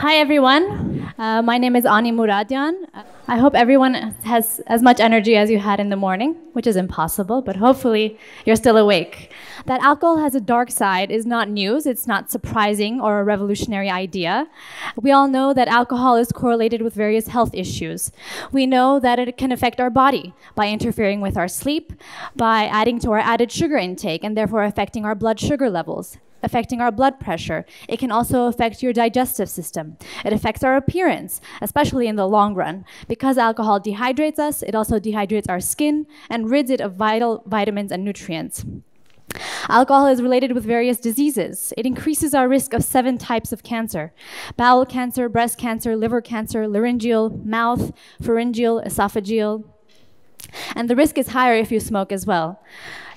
Hi, everyone. My name is Ani Mouradian. I hope everyone has as much energy as you had in the morning, which is impossible, but hopefully you're still awake. That alcohol has a dark side is not news. It's not surprising or a revolutionary idea. We all know that alcohol is correlated with various health issues. We know that it can affect our body by interfering with our sleep, by adding to our added sugar intake, and therefore affecting our blood sugar levels, affecting our blood pressure. It can also affect your digestive system. It affects our appearance, especially in the long run. Because alcohol dehydrates us, it also dehydrates our skin and rids it of vital vitamins and nutrients. Alcohol is related with various diseases. It increases our risk of 7 types of cancer: bowel cancer, breast cancer, liver cancer, laryngeal, mouth, pharyngeal, esophageal. And the risk is higher if you smoke as well.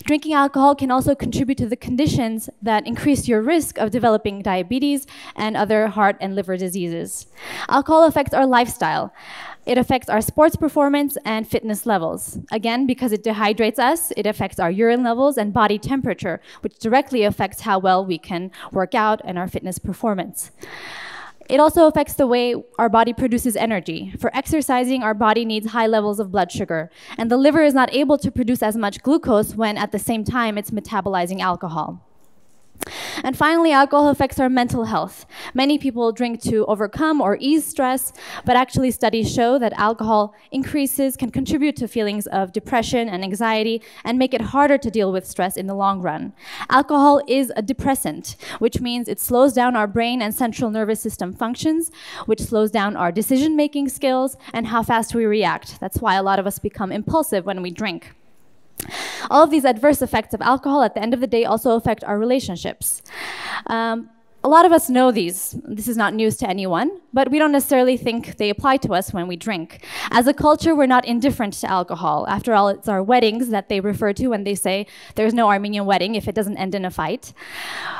Drinking alcohol can also contribute to the conditions that increase your risk of developing diabetes and other heart and liver diseases. Alcohol affects our lifestyle. It affects our sports performance and fitness levels. Again, because it dehydrates us, it affects our urine levels and body temperature, which directly affects how well we can work out and our fitness performance. It also affects the way our body produces energy. For exercising, our body needs high levels of blood sugar, and the liver is not able to produce as much glucose when at the same time it's metabolizing alcohol. And finally, alcohol affects our mental health. Many people drink to overcome or ease stress, but actually studies show that alcohol can contribute to feelings of depression and anxiety and make it harder to deal with stress in the long run. Alcohol is a depressant, which means it slows down our brain and central nervous system functions, which slows down our decision-making skills and how fast we react. That's why a lot of us become impulsive when we drink. All of these adverse effects of alcohol at the end of the day also affect our relationships. A lot of us know these. This is not news to anyone, but we don't necessarily think they apply to us when we drink. As a culture, we're not indifferent to alcohol. After all, it's our weddings that they refer to when they say there's no Armenian wedding if it doesn't end in a fight.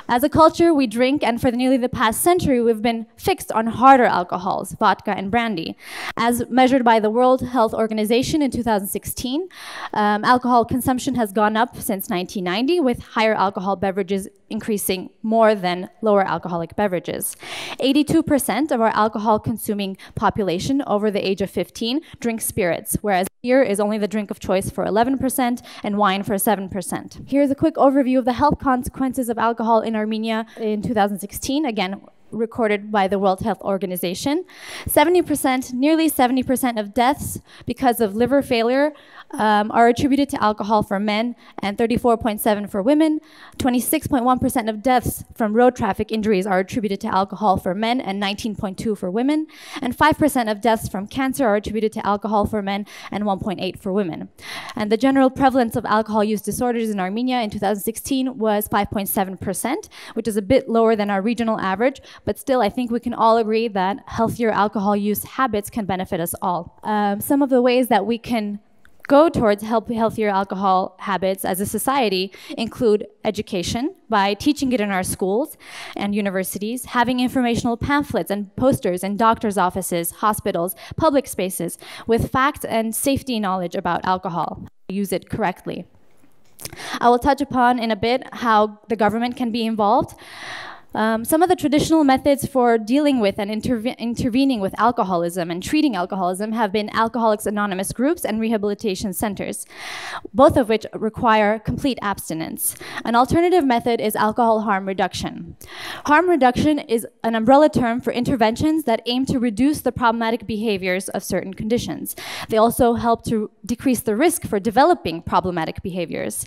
As a culture, we drink, and for nearly the past century, we've been fixed on harder alcohols, vodka and brandy. As measured by the World Health Organization in 2016, alcohol consumption has gone up since 1990, with higher alcohol beverages increasing more than lower alcoholic beverages. 82% of our alcohol-consuming population over the age of 15 drinks spirits, whereas beer is only the drink of choice for 11% and wine for 7%. Here's a quick overview of the health consequences of alcohol in Armenia in 2016, again, recorded by the World Health Organization. Nearly 70% of deaths because of liver failure are attributed to alcohol for men and 34.7% for women. 26.1% of deaths from road traffic injuries are attributed to alcohol for men and 19.2% for women. And 5% of deaths from cancer are attributed to alcohol for men and 1.8% for women. And the general prevalence of alcohol use disorders in Armenia in 2016 was 5.7%, which is a bit lower than our regional average, but still, I think we can all agree that healthier alcohol use habits can benefit us all. Some of the ways that we can go towards healthier alcohol habits as a society include education, by teaching it in our schools and universities, having informational pamphlets and posters in doctors' offices, hospitals, public spaces, with facts and safety knowledge about alcohol. Use it correctly. I will touch upon in a bit how the government can be involved. Some of the traditional methods for dealing with and intervening with alcoholism and treating alcoholism have been Alcoholics Anonymous groups and rehabilitation centers, both of which require complete abstinence. An alternative method is alcohol harm reduction. Harm reduction is an umbrella term for interventions that aim to reduce the problematic behaviors of certain conditions. They also help to decrease the risk for developing problematic behaviors.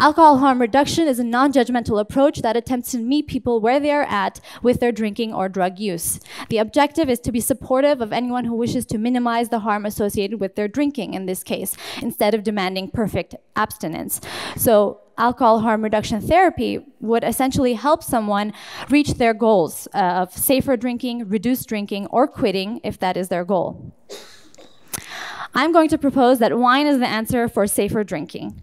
Alcohol harm reduction is a non-judgmental approach that attempts to meet people where they are at with their drinking or drug use. The objective is to be supportive of anyone who wishes to minimize the harm associated with their drinking, in this case, instead of demanding perfect abstinence. So alcohol harm reduction therapy would essentially help someone reach their goals of safer drinking, reduced drinking, or quitting if that is their goal. I'm going to propose that wine is the answer for safer drinking.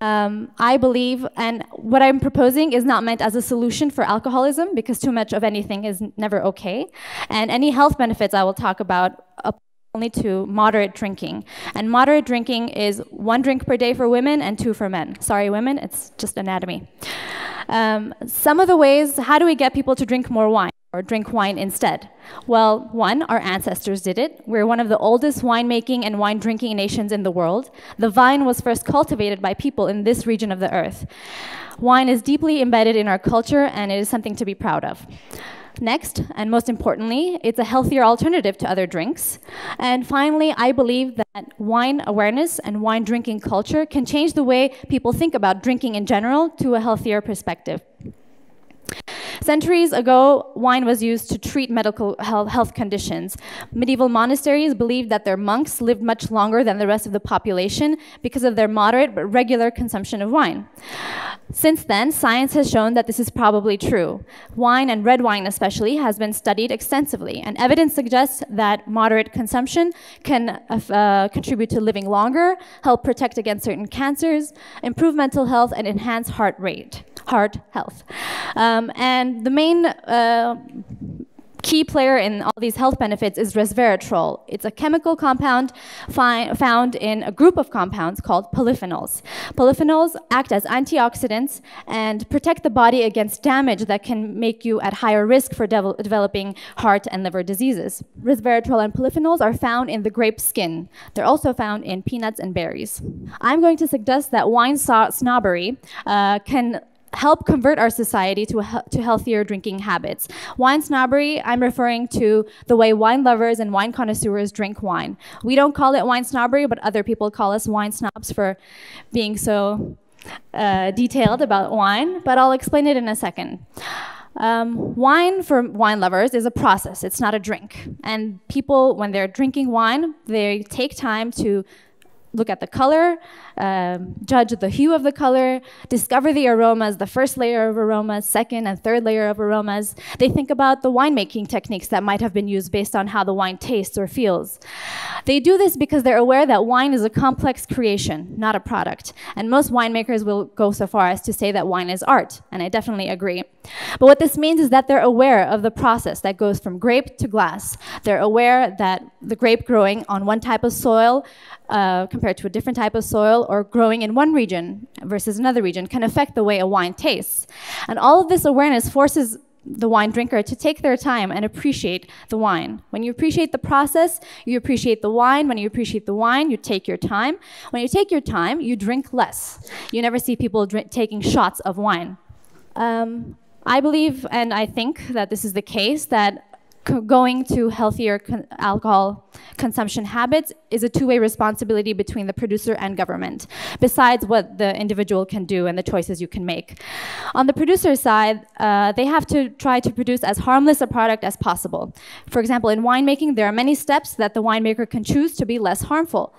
I believe, and what I'm proposing is not meant as a solution for alcoholism, because too much of anything is never okay. And any health benefits I will talk about apply only to moderate drinking. And moderate drinking is 1 drink per day for women and 2 for men. Sorry, women, it's just anatomy. Some of the ways, how do we get people to drink more wine? or drink wine instead? Well, one, our ancestors did it. We're one of the oldest winemaking and wine drinking nations in the world. The vine was first cultivated by people in this region of the earth. Wine is deeply embedded in our culture, and it is something to be proud of. Next, and most importantly, it's a healthier alternative to other drinks. And finally, I believe that wine awareness and wine drinking culture can change the way people think about drinking in general to a healthier perspective. Centuries ago, wine was used to treat medical health conditions. Medieval monasteries believed that their monks lived much longer than the rest of the population because of their moderate but regular consumption of wine. Since then, science has shown that this is probably true. Wine, and red wine especially, has been studied extensively, and evidence suggests that moderate consumption can contribute to living longer, help protect against certain cancers, improve mental health, and enhance heart health. And the main key player in all these health benefits is resveratrol. It's a chemical compound found in a group of compounds called polyphenols. Polyphenols act as antioxidants and protect the body against damage that can make you at higher risk for developing heart and liver diseases. Resveratrol and polyphenols are found in the grape skin. They're also found in peanuts and berries. I'm going to suggest that wine snobbery can help convert our society to healthier drinking habits. Wine snobbery, I'm referring to the way wine lovers and wine connoisseurs drink wine. We don't call it wine snobbery, but other people call us wine snobs for being so detailed about wine, but I'll explain it in a second. Wine, for wine lovers, is a process. It's not a drink. And people, when they're drinking wine, they take time to look at the color, judge the hue of the color, discover the aromas, the first layer of aromas, second and third layer of aromas. They think about the winemaking techniques that might have been used based on how the wine tastes or feels. They do this because they're aware that wine is a complex creation, not a product. And most winemakers will go so far as to say that wine is art, and I definitely agree. But what this means is that they're aware of the process that goes from grape to glass. They're aware that the grape growing on one type of soil compared to a different type of soil, or growing in one region versus another region, can affect the way a wine tastes. And all of this awareness forces the wine drinker to take their time and appreciate the wine. When you appreciate the process, you appreciate the wine. When you appreciate the wine, you take your time. When you take your time, you drink less. You never see people taking shots of wine. I believe, and I think that this is the case, that going to healthier alcohol consumption habits is a two-way responsibility between the producer and government, besides what the individual can do and the choices you can make. On the producer side, they have to try to produce as harmless a product as possible. For example, in winemaking, there are many steps that the winemaker can choose to be less harmful.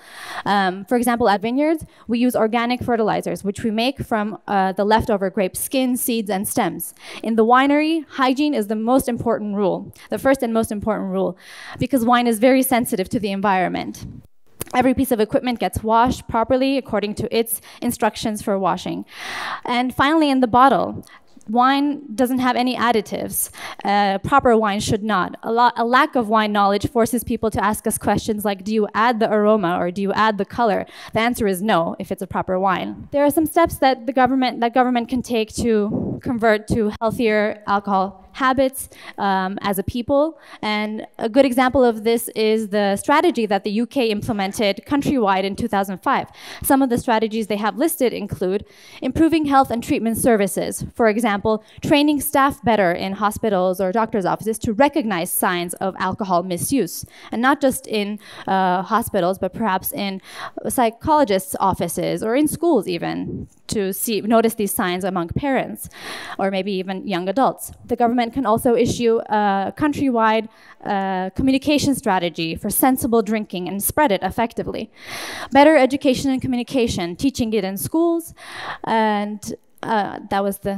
For example, at vineyards, we use organic fertilizers, which we make from the leftover grape skin, seeds, and stems. In the winery, hygiene is the most important rule. The first and most important rule, because wine is very sensitive to the environment. Every piece of equipment gets washed properly according to its instructions for washing. And finally, in the bottle, wine doesn't have any additives. Proper wine should not. A lack of wine knowledge forces people to ask us questions like, do you add the aroma or do you add the color? The answer is no, if it's a proper wine. There are some steps that government can take to convert to healthier alcohol habits as a people. And a good example of this is the strategy that the UK implemented countrywide in 2005. Some of the strategies they have listed include improving health and treatment services. For example, training staff better in hospitals or doctor's offices to recognize signs of alcohol misuse. And not just in hospitals, but perhaps in psychologists' offices or in schools even, to notice these signs among parents or maybe even young adults. The government can also issue a countrywide communication strategy for sensible drinking and spread it effectively. Better education and communication, teaching it in schools, and that was the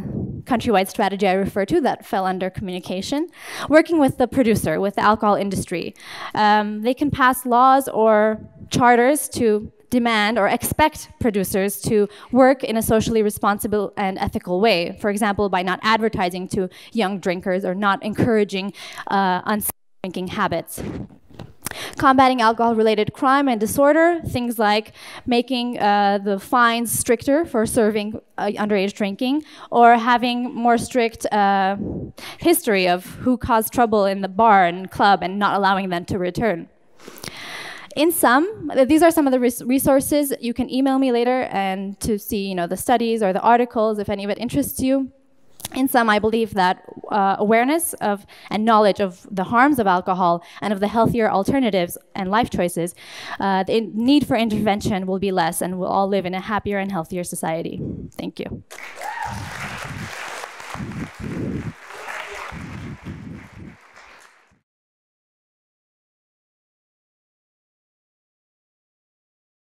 countrywide strategy I referred to that fell under communication. Working with the producer, with the alcohol industry. They can pass laws or charters to demand or expect producers to work in a socially responsible and ethical way. For example, by not advertising to young drinkers or not encouraging unsafe drinking habits. Combating alcohol-related crime and disorder, things like making the fines stricter for serving underage drinking, or having more strict history of who caused trouble in the bar and club and not allowing them to return. In sum, these are some of the resources. You can email me later and to see, you know, the studies or the articles if any of it interests you. In sum, I believe that awareness of and knowledge of the harms of alcohol and of the healthier alternatives and life choices, the need for intervention will be less, and we'll all live in a happier and healthier society. Thank you.